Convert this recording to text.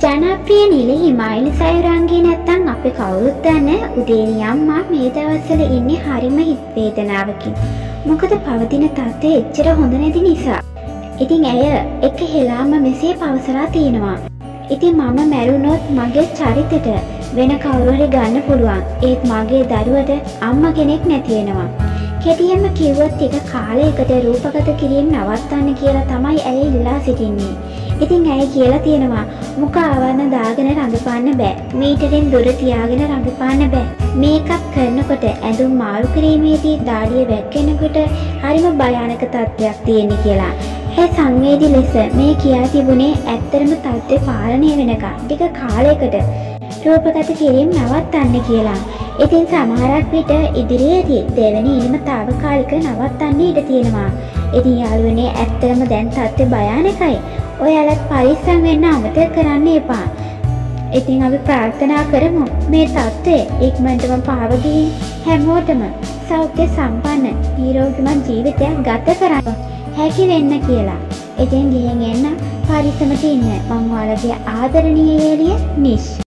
ජනප්‍රිය නිලී හිමයිලි සයුරංගේ නැත්තම් අපි කවුරුත් දන්නේ උදේනි අම්මා මේ දවස්වල ඉන්නේ හරිම හිත වේදනාවකින්. මොකද පවතින තත්ත්වය එච්චර හොඳ නැති නිසා. ඉතින් ඇය එක හෙලාම මෙසේ පවසලා තිනවා. ඉතින් මම මැරුණොත් මගේ චරිතෙට වෙන කවුරු හරි ගන්න පුළුවන්. ඒත් මගේ දරුවට අම්මා කෙනෙක් නැති වෙනවා. කෙටියෙන්ම කිව්වොත් එක කාලයකට රූපගත කිරීම නවත්තන්න කියලා තමයි ඇය ඉල්ලා සිටින්නේ. ඉතින් ඇය කියලා තියෙනවා මුඛ ආවරණ දාගෙන රඟපාන්න බෑ මීටරෙන් දුර තියාගෙන රඟපාන්න බෑ මේකප් කරනකොට ඇඳුම් මාරු කිරීමේදී දාඩිය වැක්කෙනකොට හරිම භයානක තත්ත්වයක් තියෙන කියලා. ඒ සංවේදී ලෙස මේ කියා තිබුණේ ඇත්තටම තත්ත්වේ පාලනය වෙනකම් ටික කාලයකට රූපගත කිරීම නවත්තන්න කියලා. ඉතින් සමහරක් විට ඉදිරියේදී දෙවෙනි ඉල්ම తాවකාලික නවත්තන්න ඉඩ තියෙනවා. ඉතින් යාළුවනේ ඇත්තටම දැන් තත්ත්වේ භයානකයි. ඔයාලත් පරිස්සම් වෙන්න අමතක කරන්න එපා. ඉතින් අපි ප්‍රාර්ථනා කරමු මේ තත්ත්වය ඉක්මනටම පාව ගිහින් හැමෝටම සෞඛ්‍ය සම්පන්න නිරෝගීමත් ජීවිතයක් ගත කරන්න හැකි වෙන්න කියලා. ඉතින් ගිහින් එන්න පරිස්සමට ඉන්න. මම ඔයාලගේ ආදරණීය එළිය නිෂ්.